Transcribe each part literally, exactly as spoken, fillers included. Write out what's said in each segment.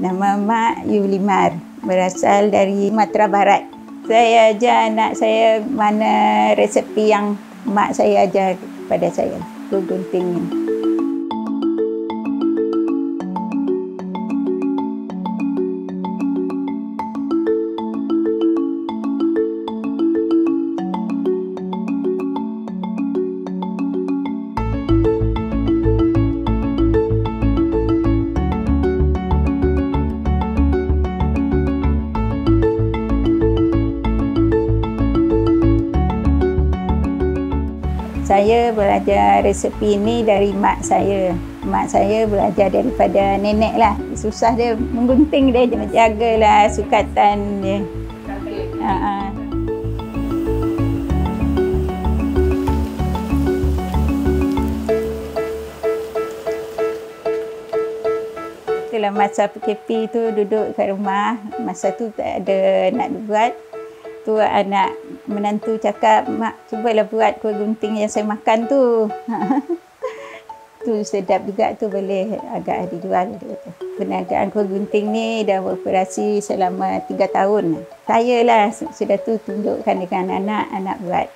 Nama Mak Yulimar, berasal dari Matra Barat. Saya ajar anak saya mana resepi yang mak saya ajar kepada saya, kuih gunting. Saya belajar resepi ini dari mak saya. Mak saya belajar daripada nenek lah. Susah dia menggunting, dia jagalah sukatan dia. Uh-huh. Setelah masa P K P tu duduk kat rumah, masa tu tak ada nak buat. Tu anak menantu cakap, "Mak, cubalah buat kuih gunting yang saya makan tu." Tu sedap juga tu, boleh agak dijual. Perniagaan kuih gunting ni dah beroperasi selama tiga tahun. Saya lah sudah tu tunjukkan dengan anak-anak, anak buat.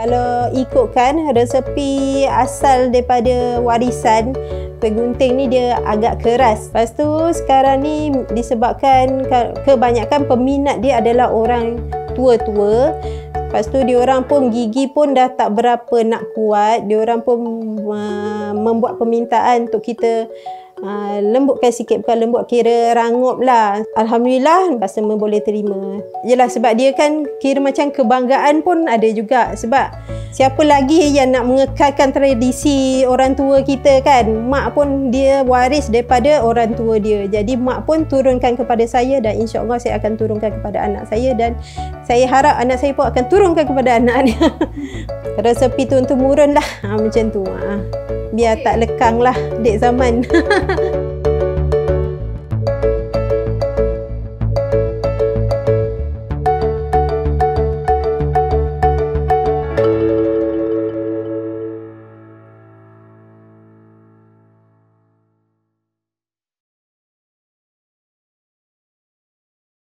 Kalau ikutkan resepi asal daripada warisan kuih gunting ni, dia agak keras. Lepas tu sekarang ni disebabkan kebanyakan peminat dia adalah orang tua-tua. Lepas tu diorang pun gigi pun dah tak berapa nak kuat. Diorang pun uh, membuat permintaan untuk kita uh, lembutkan sikit. Bukan lembut, kira rangup lah. Alhamdulillah rasa boleh terima. Yelah, sebab dia kan kira macam kebanggaan pun ada juga. Sebab siapa lagi yang nak mengekalkan tradisi orang tua kita kan. Mak pun dia waris daripada orang tua dia. Jadi mak pun turunkan kepada saya, dan insyaAllah saya akan turunkan kepada anak saya. Dan saya harap anak saya pun akan turun turunkan kepada anak-anak. Resepi tu untuk murun lah, ha, macam tu, ha. Biar tak lekang lah dek zaman.